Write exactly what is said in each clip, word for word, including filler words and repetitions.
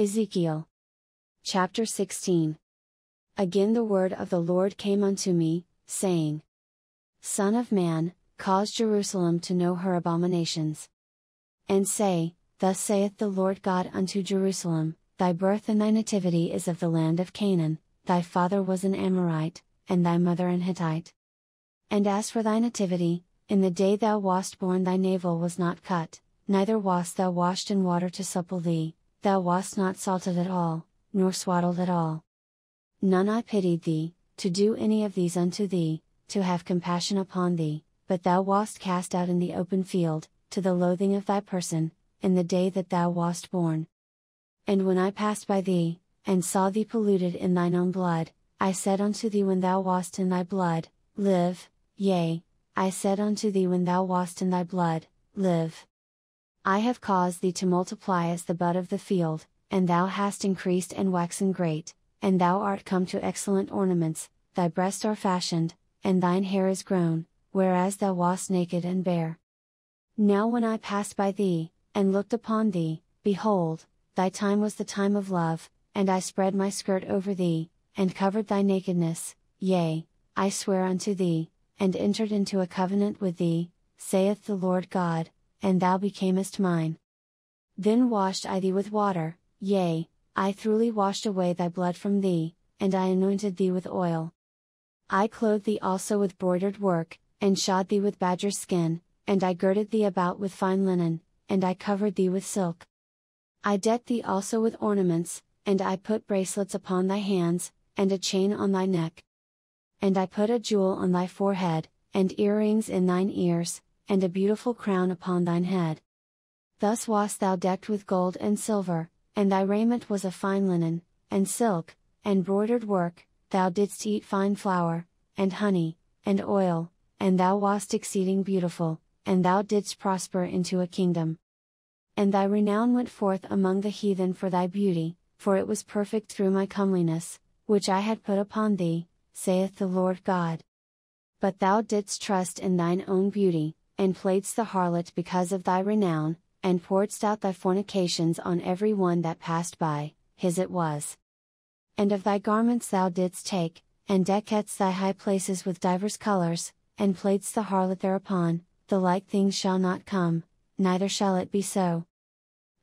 Ezekiel. Chapter sixteen. Again the word of the Lord came unto me, saying, Son of man, cause Jerusalem to know her abominations. And say, Thus saith the Lord God unto Jerusalem, Thy birth and thy nativity is of the land of Canaan, thy father was an Amorite, and thy mother an Hittite. And as for thy nativity, in the day thou wast born thy navel was not cut, neither wast thou washed in water to supple thee, thou wast not salted at all, nor swaddled at all. None I pitied thee, to do any of these unto thee, to have compassion upon thee, but thou wast cast out in the open field, to the loathing of thy person, in the day that thou wast born. And when I passed by thee, and saw thee polluted in thine own blood, I said unto thee when thou wast in thy blood, Live, yea, I said unto thee when thou wast in thy blood, Live. I have caused thee to multiply as the bud of the field, and thou hast increased and waxen great, and thou art come to excellent ornaments, thy breasts are fashioned, and thine hair is grown, whereas thou wast naked and bare. Now when I passed by thee, and looked upon thee, behold, thy time was the time of love, and I spread my skirt over thee, and covered thy nakedness, yea, I swear unto thee, and entered into a covenant with thee, saith the Lord God, and thou becamest mine. Then washed I thee with water, yea, I throughly washed away thy blood from thee, and I anointed thee with oil. I clothed thee also with broidered work, and shod thee with badger's skin, and I girded thee about with fine linen, and I covered thee with silk. I decked thee also with ornaments, and I put bracelets upon thy hands, and a chain on thy neck. And I put a jewel on thy forehead, and earrings in thine ears, and a beautiful crown upon thine head. Thus wast thou decked with gold and silver, and thy raiment was of fine linen, and silk, and broidered work, thou didst eat fine flour, and honey, and oil, and thou wast exceeding beautiful, and thou didst prosper into a kingdom. And thy renown went forth among the heathen for thy beauty, for it was perfect through my comeliness, which I had put upon thee, saith the Lord God. But thou didst trust in thine own beauty, and playedst the harlot because of thy renown, and pouredst out thy fornications on every one that passed by, his it was. And of thy garments thou didst take, and deckedst thy high places with divers colours, and playedst the harlot thereupon, the like thing shall not come, neither shall it be so.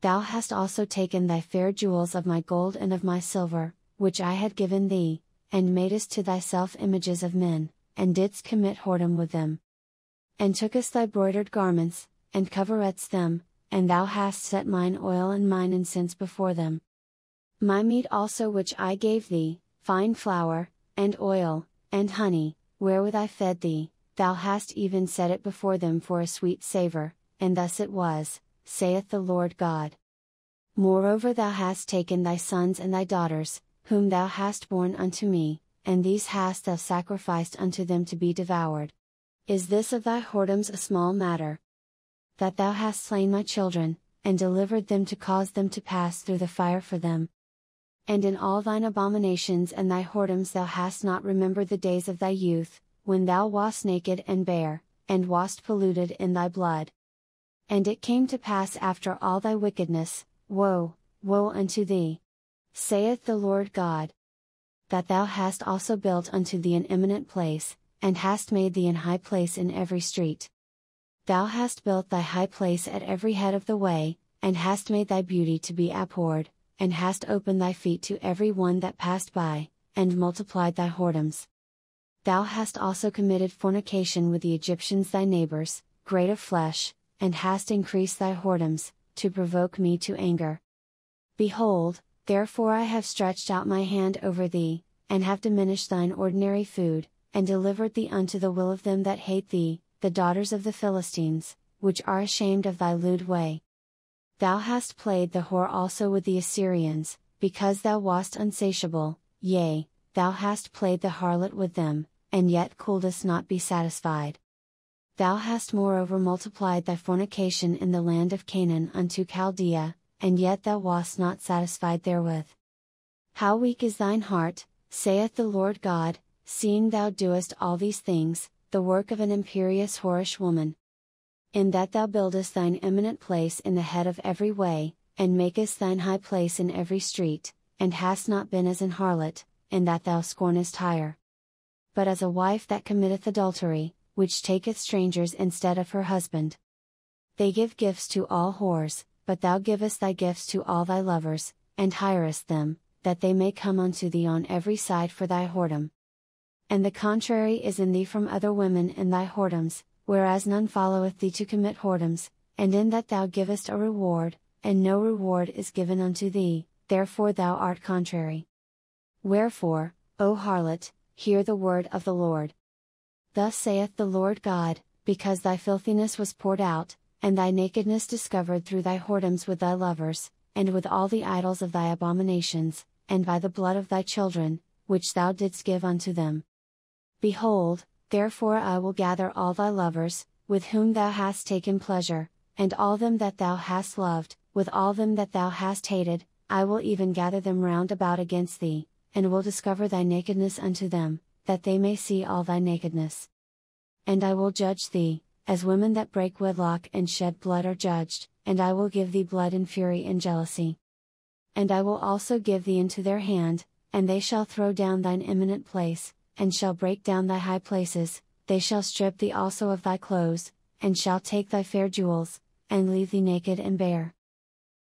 Thou hast also taken thy fair jewels of my gold and of my silver, which I had given thee, and madest to thyself images of men, and didst commit whoredom with them. And tookest thy broidered garments, and coveredst them, and thou hast set mine oil and mine incense before them. My meat also which I gave thee, fine flour, and oil, and honey, wherewith I fed thee, thou hast even set it before them for a sweet savour, and thus it was, saith the Lord God. Moreover thou hast taken thy sons and thy daughters, whom thou hast borne unto me, and these hast thou sacrificed unto them to be devoured. Is this of thy whoredoms a small matter? That thou hast slain my children, and delivered them to cause them to pass through the fire for them. And in all thine abominations and thy whoredoms thou hast not remembered the days of thy youth, when thou wast naked and bare, and wast polluted in thy blood. And it came to pass after all thy wickedness, woe, woe unto thee, saith the Lord God, that thou hast also built unto thee an eminent place, and hast made thee an high place in every street. Thou hast built thy high place at every head of the way, and hast made thy beauty to be abhorred, and hast opened thy feet to every one that passed by, and multiplied thy whoredoms. Thou hast also committed fornication with the Egyptians thy neighbors, great of flesh, and hast increased thy whoredoms, to provoke me to anger. Behold, therefore I have stretched out my hand over thee, and have diminished thine ordinary food, and delivered thee unto the will of them that hate thee, the daughters of the Philistines, which are ashamed of thy lewd way. Thou hast played the whore also with the Assyrians, because thou wast unsatiable, yea, thou hast played the harlot with them, and yet couldest not be satisfied. Thou hast moreover multiplied thy fornication in the land of Canaan unto Chaldea, and yet thou wast not satisfied therewith. How weak is thine heart, saith the Lord God, seeing thou doest all these things, the work of an imperious whorish woman. In that thou buildest thine eminent place in the head of every way, and makest thine high place in every street, and hast not been as an harlot, in that thou scornest hire. But as a wife that committeth adultery, which taketh strangers instead of her husband. They give gifts to all whores, but thou givest thy gifts to all thy lovers, and hirest them, that they may come unto thee on every side for thy whoredom. And the contrary is in thee from other women in thy whoredoms, whereas none followeth thee to commit whoredoms, and in that thou givest a reward, and no reward is given unto thee, therefore thou art contrary. Wherefore, O harlot, hear the word of the Lord. Thus saith the Lord God, because thy filthiness was poured out, and thy nakedness discovered through thy whoredoms with thy lovers, and with all the idols of thy abominations, and by the blood of thy children, which thou didst give unto them. Behold, therefore I will gather all thy lovers, with whom thou hast taken pleasure, and all them that thou hast loved, with all them that thou hast hated, I will even gather them round about against thee, and will discover thy nakedness unto them, that they may see all thy nakedness. And I will judge thee, as women that break wedlock and shed blood are judged, and I will give thee blood and fury and jealousy. And I will also give thee into their hand, and they shall throw down thine eminent place, and shall break down thy high places, they shall strip thee also of thy clothes, and shall take thy fair jewels, and leave thee naked and bare.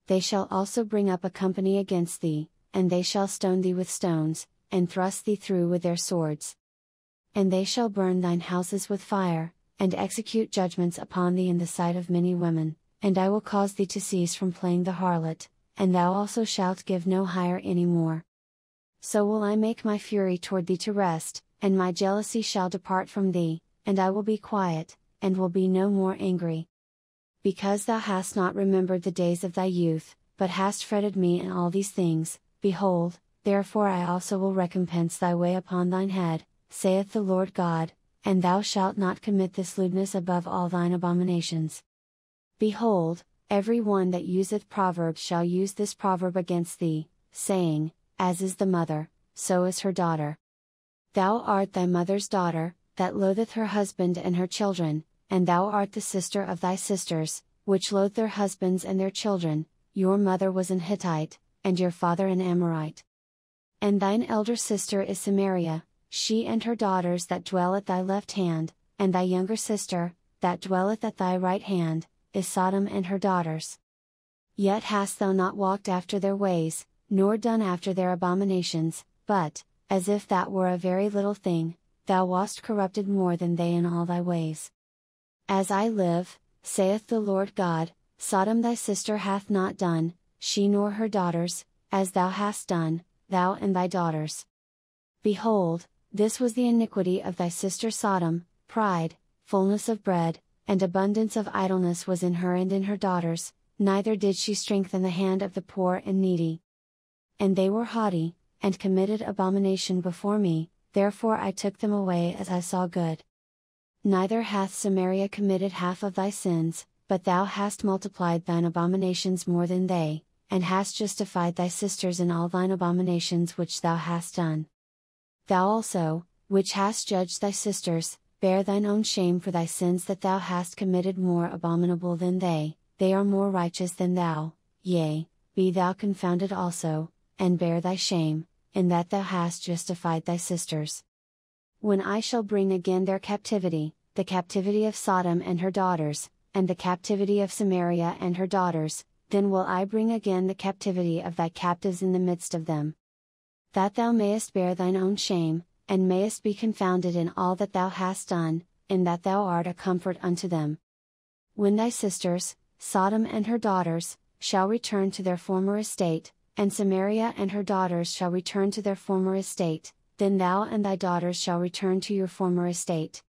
They shall also bring up a company against thee, and they shall stone thee with stones, and thrust thee through with their swords. And they shall burn thine houses with fire, and execute judgments upon thee in the sight of many women, and I will cause thee to cease from playing the harlot, and thou also shalt give no hire any more. So will I make my fury toward thee to rest, and my jealousy shall depart from thee, and I will be quiet, and will be no more angry. Because thou hast not remembered the days of thy youth, but hast fretted me in all these things, behold, therefore I also will recompense thy way upon thine head, saith the Lord God, and thou shalt not commit this lewdness above all thine abominations. Behold, every one that useth proverbs shall use this proverb against thee, saying, as is the mother, so is her daughter. Thou art thy mother's daughter, that loatheth her husband and her children, and thou art the sister of thy sisters, which loathe their husbands and their children, your mother was an Hittite, and your father an Amorite. And thine elder sister is Samaria, she and her daughters that dwell at thy left hand, and thy younger sister, that dwelleth at thy right hand, is Sodom and her daughters. Yet hast thou not walked after their ways, nor done after their abominations, but, as if that were a very little thing, thou wast corrupted more than they in all thy ways. As I live, saith the Lord God, Sodom thy sister hath not done, she nor her daughters, as thou hast done, thou and thy daughters. Behold, this was the iniquity of thy sister Sodom, pride, fullness of bread, and abundance of idleness was in her and in her daughters, neither did she strengthen the hand of the poor and needy. And they were haughty, and committed abomination before me, therefore I took them away as I saw good. Neither hath Samaria committed half of thy sins, but thou hast multiplied thine abominations more than they, and hast justified thy sisters in all thine abominations which thou hast done. Thou also, which hast judged thy sisters, bear thine own shame for thy sins that thou hast committed more abominable than they, they are more righteous than thou, yea, be thou confounded also, and bear thy shame, in that thou hast justified thy sisters. When I shall bring again their captivity, the captivity of Sodom and her daughters, and the captivity of Samaria and her daughters, then will I bring again the captivity of thy captives in the midst of them. That thou mayest bear thine own shame, and mayest be confounded in all that thou hast done, in that thou art a comfort unto them. When thy sisters, Sodom and her daughters, shall return to their former estate, and Samaria and her daughters shall return to their former estate, then thou and thy daughters shall return to your former estate.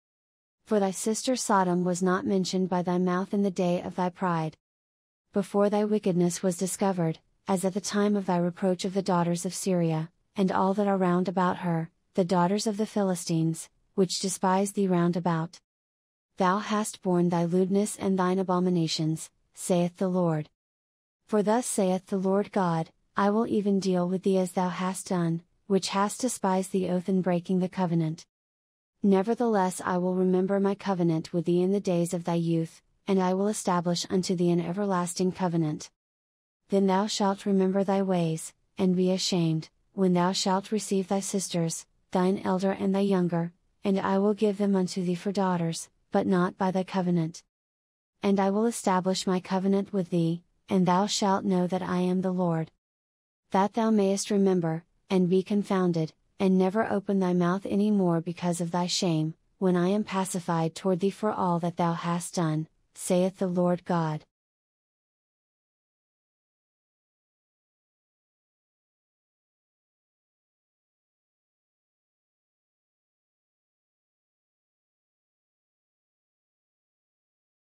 For thy sister Sodom was not mentioned by thy mouth in the day of thy pride. Before thy wickedness was discovered, as at the time of thy reproach of the daughters of Syria, and all that are round about her, the daughters of the Philistines, which despise thee round about. Thou hast borne thy lewdness and thine abominations, saith the Lord. For thus saith the Lord God, I will even deal with thee as thou hast done, which hast despised the oath in breaking the covenant. Nevertheless I will remember my covenant with thee in the days of thy youth, and I will establish unto thee an everlasting covenant. Then thou shalt remember thy ways, and be ashamed, when thou shalt receive thy sisters, thine elder and thy younger, and I will give them unto thee for daughters, but not by thy covenant. And I will establish my covenant with thee, and thou shalt know that I am the Lord. That thou mayest remember, and be confounded, and never open thy mouth any more because of thy shame, when I am pacified toward thee for all that thou hast done, saith the Lord God.